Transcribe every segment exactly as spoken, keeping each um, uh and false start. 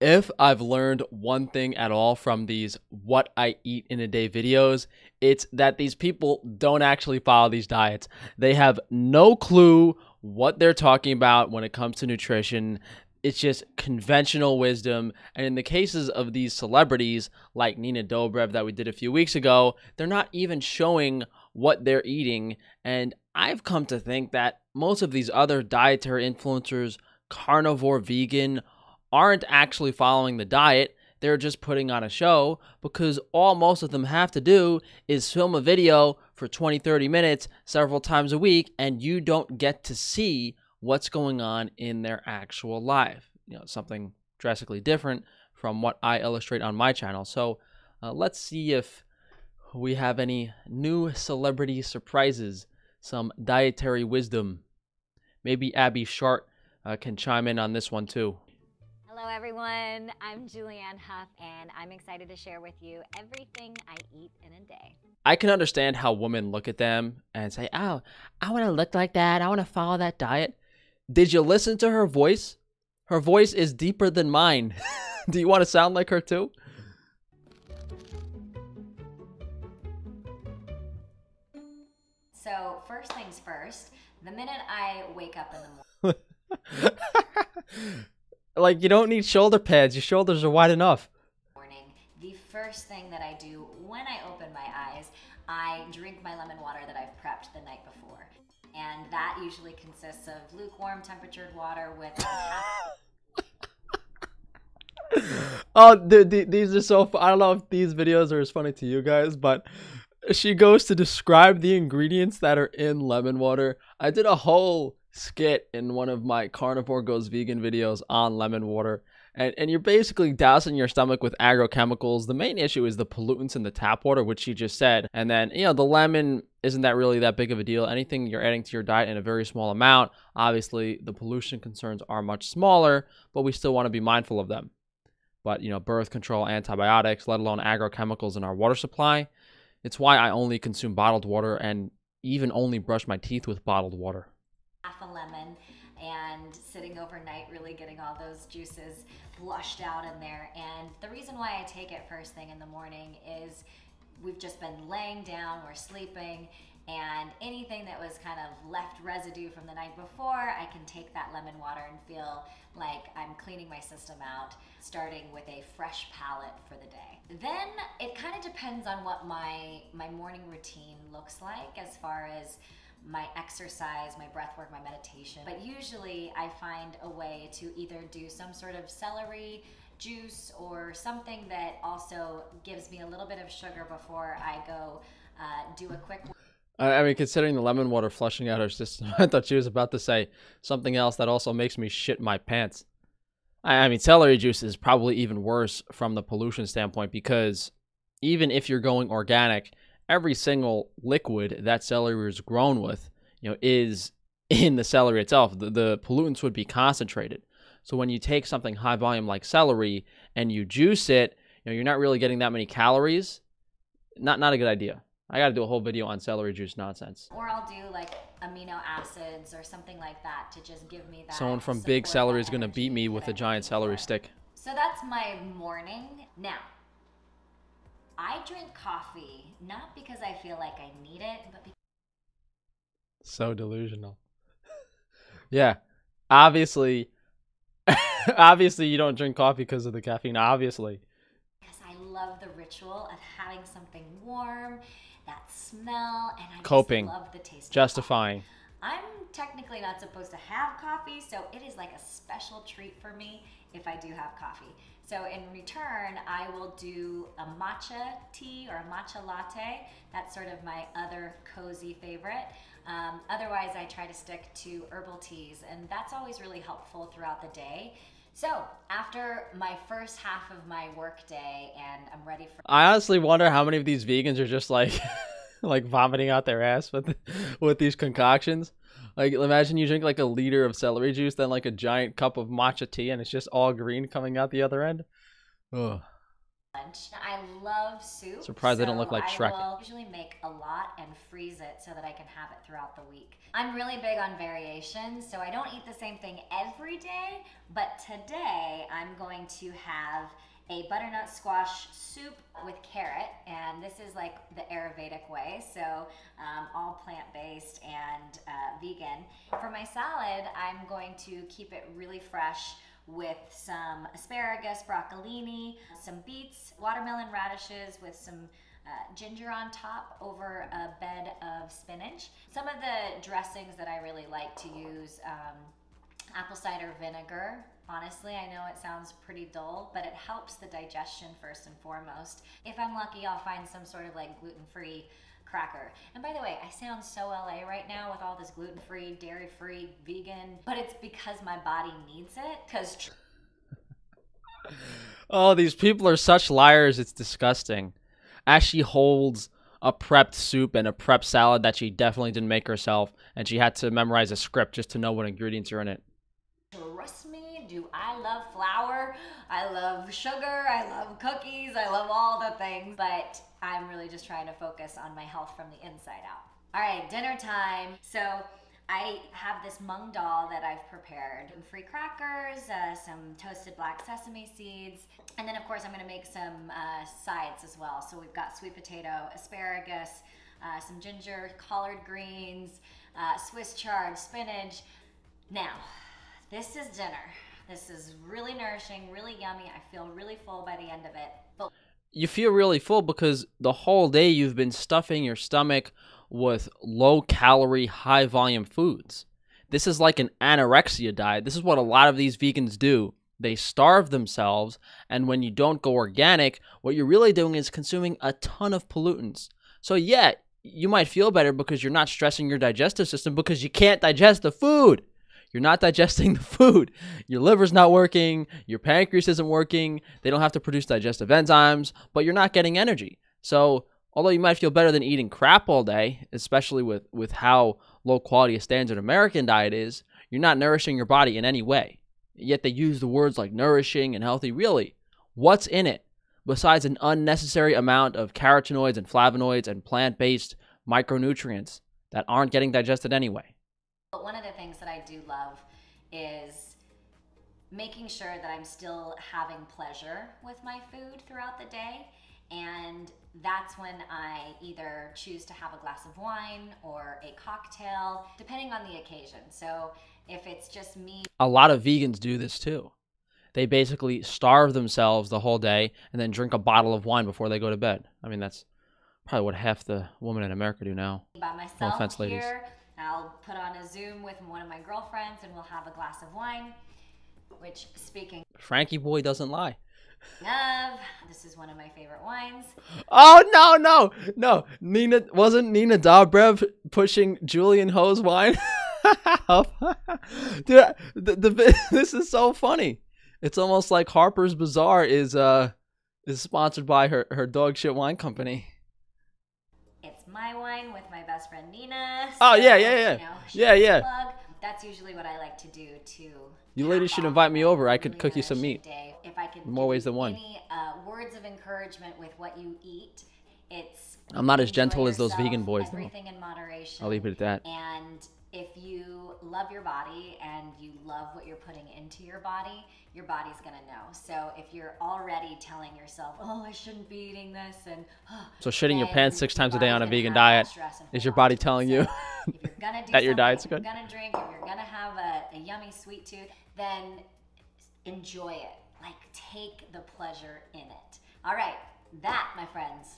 If I've learned one thing at all from these what I eat in a day videos, it's that these people don't actually follow these diets. They have no clue what they're talking about when it comes to nutrition. It's just conventional wisdom. And in the cases of these celebrities like Nina Dobrev that we did a few weeks ago, they're not even showing what they're eating. And I've come to think that most of these other dietary influencers, carnivore, vegan, aren't actually following the diet. They're just putting on a show because all most of them have to do is film a video for twenty, thirty minutes several times a week, and you don't get to see what's going on in their actual life. You know, something drastically different from what I illustrate on my channel. So uh, let's see if we have any new celebrity surprises, some dietary wisdom. Maybe Abby Sharp uh, can chime in on this one too. Hello everyone, I'm Julianne Hough and I'm excited to share with you everything I eat in a day. I can understand how women look at them and say, oh, I want to look like that, I want to follow that diet. Did you listen to her voice? Her voice is deeper than mine. Do you want to sound like her too? So first things first, the minute I wake up in the morning. Like, you don't need shoulder pads. Your shoulders are wide enough. Morning. The first thing that I do when I open my eyes, I drink my lemon water that I've prepped the night before. And that usually consists of lukewarm temperatured water with Oh, the, the, these are so fun. I don't know if these videos are as funny to you guys, but she goes to describe the ingredients that are in lemon water. I did a whole skit in one of my Carnivore Goes Vegan videos on lemon water, and and you're basically dousing your stomach with agrochemicals. The main issue is the pollutants in the tap water, which she just said, and then, you know, the lemon isn't that really that big of a deal. Anything you're adding to your diet in a very small amount, obviously the pollution concerns are much smaller, but we still want to be mindful of them. But, you know, birth control, antibiotics, let alone agrochemicals in our water supply, it's why I only consume bottled water and even only brush my teeth with bottled water. Half a lemon and sitting overnight, really getting all those juices flushed out in there. And the reason why I take it first thing in the morning is we've just been laying down, we're sleeping, and anything that was kind of left residue from the night before, I can take that lemon water and feel like I'm cleaning my system out, starting with a fresh palette for the day. Then it kind of depends on what my my morning routine looks like as far as my exercise, my breath work, my meditation. But usually I find a way to either do some sort of celery juice or something that also gives me a little bit of sugar before I go uh, do a quick. I mean, considering the lemon water flushing out her system, I thought she was about to say something else that also makes me shit my pants. I mean, celery juice is probably even worse from the pollution standpoint, because even if you're going organic, every single liquid that celery is grown with, you know, is in the celery itself. The, the pollutants would be concentrated. So when you take something high volume like celery and you juice it, you know, you're not really getting that many calories. Not, not a good idea. I got to do a whole video on celery juice nonsense. Or I'll do like amino acids or something like that to just give me that. Someone from Big Celery is going to beat me with a giant celery stick. So that's my morning. Now, I drink coffee, not because I feel like I need it, but because... So delusional. Yeah. Obviously, obviously you don't drink coffee because of the caffeine, obviously. Yes, I love the ritual of having something warm, that smell, and I Coping. Just love the taste Justifying. Of I'm technically not supposed to have coffee, so it is like a special treat for me if I do have coffee. So in return, I will do a matcha tea or a matcha latte. That's sort of my other cozy favorite. Um, otherwise, I try to stick to herbal teas, and that's always really helpful throughout the day. So after my first half of my work day and I'm ready for- I honestly wonder how many of these vegans are just like- like vomiting out their ass with with these concoctions. Like, imagine you drink like a liter of celery juice, then like a giant cup of matcha tea, and it's just all green coming out the other end. Ugh. lunch. I love soup. Surprised so I don't look like Shrek. I will usually make a lot and freeze it so that I can have it throughout the week. I'm really big on variation, so I don't eat the same thing every day, but today I'm going to have a butternut squash soup with carrot, and this is like the Ayurvedic way, so um, all plant-based and uh, vegan. For my salad, I'm going to keep it really fresh with some asparagus, broccolini, some beets, watermelon radishes with some uh, ginger on top over a bed of spinach. Some of the dressings that I really like to use, um, apple cider vinegar. Honestly, I know it sounds pretty dull, but it helps the digestion first and foremost. If I'm lucky, I'll find some sort of like gluten-free cracker. And by the way, I sound so L A right now with all this gluten-free, dairy-free, vegan, but it's because my body needs it, because... Oh, these people are such liars, it's disgusting. Ashley holds a prepped soup and a prepped salad that she definitely didn't make herself, and she had to memorize a script just to know what ingredients are in it. Trust me, do I love flour, I love sugar, I love cookies, I love all the things, but I'm really just trying to focus on my health from the inside out. All right, dinner time. So I have this mung dal that I've prepared. Some free crackers, uh, some toasted black sesame seeds, and then of course I'm gonna make some uh, sides as well. So we've got sweet potato, asparagus, uh, some ginger, collard greens, uh, Swiss chard, spinach. Now, this is dinner. This is really nourishing, really yummy. I feel really full by the end of it. But you feel really full because the whole day you've been stuffing your stomach with low-calorie, high-volume foods. This is like an anorexia diet. This is what a lot of these vegans do. They starve themselves, and when you don't go organic, what you're really doing is consuming a ton of pollutants. So yeah, you might feel better because you're not stressing your digestive system because you can't digest the food. You're not digesting the food. Your liver's not working. Your pancreas isn't working. They don't have to produce digestive enzymes, but you're not getting energy. So although you might feel better than eating crap all day, especially with, with how low quality a standard American diet is, you're not nourishing your body in any way. Yet they use the words like nourishing and healthy. Really, what's in it besides an unnecessary amount of carotenoids and flavonoids and plant-based micronutrients that aren't getting digested anyway? But one of the things that I do love is making sure that I'm still having pleasure with my food throughout the day, and that's when I either choose to have a glass of wine or a cocktail, depending on the occasion. So if it's just me... A lot of vegans do this too. They basically starve themselves the whole day and then drink a bottle of wine before they go to bed. I mean, that's probably what half the women in America do now. By myself, no offense, ladies. Here, I'll put on a Zoom with one of my girlfriends and we'll have a glass of wine, which, speaking... Frankie boy doesn't lie. Love. This is one of my favorite wines. Oh, no, no, no. Nina, wasn't Nina Dobrev pushing Julianne Hough's wine? Dude, the, the, this is so funny. It's almost like Harper's Bazaar is, uh, is sponsored by her, her dog shit wine company. My wine with my best friend Nina. So, oh yeah, yeah, yeah, you know, yeah, yeah. Plug. That's usually what I like to do too. You ladies should invite me over. I could really cook you some meat. Day. If I could, more ways than one. Any, uh, words of encouragement with what you eat. It's. I'm not as gentle as those vegan boys. Everything in moderation. I'll leave it at that. And if you love your body and you love what you're putting into your body, your body's gonna know. So if you're already telling yourself, "Oh, I shouldn't be eating this," and oh, so shitting your pants six times a day on a vegan diet is your body telling you that your diet's good? If you're gonna drink, if you're gonna have a, a yummy sweet tooth, then enjoy it. Like, take the pleasure in it. All right, that, my friends,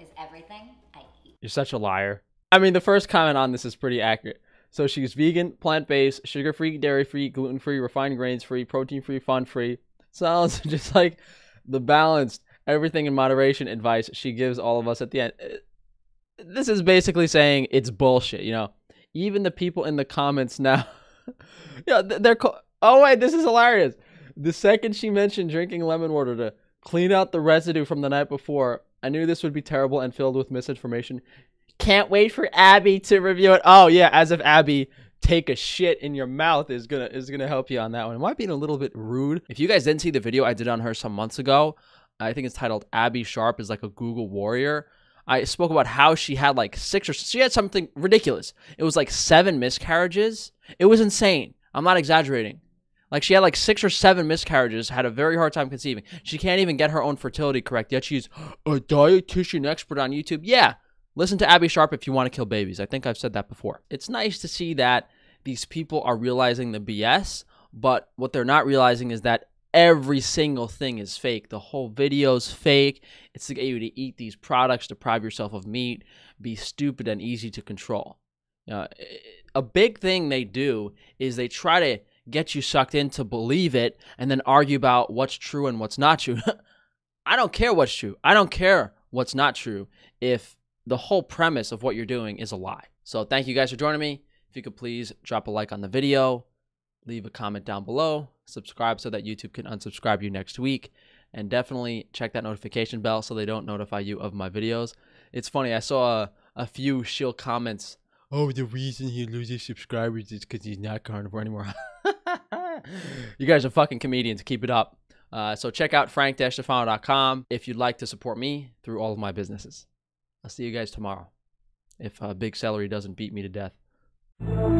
is everything I eat. You're such a liar. I mean, the first comment on this is pretty accurate. So she's vegan, plant-based, sugar-free, dairy-free, gluten-free, refined grains-free, protein-free, fun-free. Sounds just like the balanced, everything in moderation advice she gives all of us at the end. This is basically saying it's bullshit, you know. Even the people in the comments now, yeah, you know, they're oh wait, this is hilarious. The second she mentioned drinking lemon water to clean out the residue from the night before, I knew this would be terrible and filled with misinformation. Can't wait for Abby to review it. Oh yeah, as if Abby take a shit in your mouth is gonna is gonna help you on that one. Am I being a little bit rude? If you guys didn't see the video I did on her some months ago, I think it's titled Abby Sharp is like a Google warrior. I spoke about how she had like six or she had something ridiculous. It was like seven miscarriages. It was insane. I'm not exaggerating. Like she had like six or seven miscarriages, had a very hard time conceiving. She can't even get her own fertility correct, yet she's a dietitian expert on YouTube. Yeah, listen to Abby Sharp if you want to kill babies. I think I've said that before. It's nice to see that these people are realizing the B S, but what they're not realizing is that every single thing is fake. The whole video's fake. It's to get you to eat these products, deprive yourself of meat, be stupid and easy to control. Uh, a big thing they do is they try to get you sucked in to believe it and then argue about what's true and what's not true. I don't care what's true. I don't care what's not true if the whole premise of what you're doing is a lie. So thank you guys for joining me. If you could please drop a like on the video, leave a comment down below, subscribe so that YouTube can unsubscribe you next week, and definitely check that notification bell so they don't notify you of my videos. It's funny, I saw a, a few shill comments. Oh, the reason he loses subscribers is because he's not carnivore anymore. You guys are fucking comedians. Keep it up. Uh, so check out frank tufano dot com if you'd like to support me through all of my businesses. I'll see you guys tomorrow if uh, Big Celery doesn't beat me to death.